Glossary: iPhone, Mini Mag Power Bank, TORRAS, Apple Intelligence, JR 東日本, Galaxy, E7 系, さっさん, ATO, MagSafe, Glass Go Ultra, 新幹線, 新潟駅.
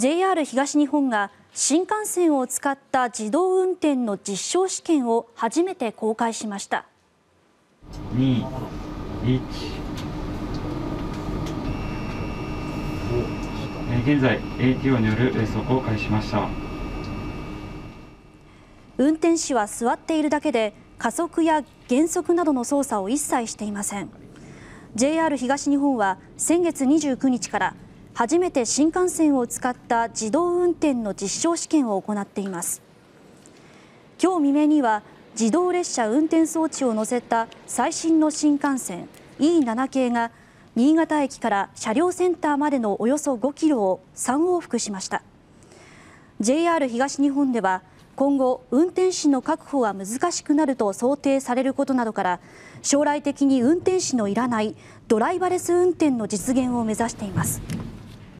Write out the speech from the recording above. JR 東日本が新幹線を使った自動運転の実証試験を初めて公開しました。現在、ATO による走行を開始しました。運転士は座っているだけで加速や減速などの操作を一切していません。JR 東日本は先月29日から初めて新幹線を使った自動運転の実証試験を行っています。今日未明には自動列車運転装置を載せた最新の新幹線 E7 系が新潟駅から車両センターまでのおよそ5キロを3往復しました。JR 東日本では今後、運転士の確保は難しくなると想定されることなどから、将来的に運転士のいらないドライバレス運転の実現を目指しています。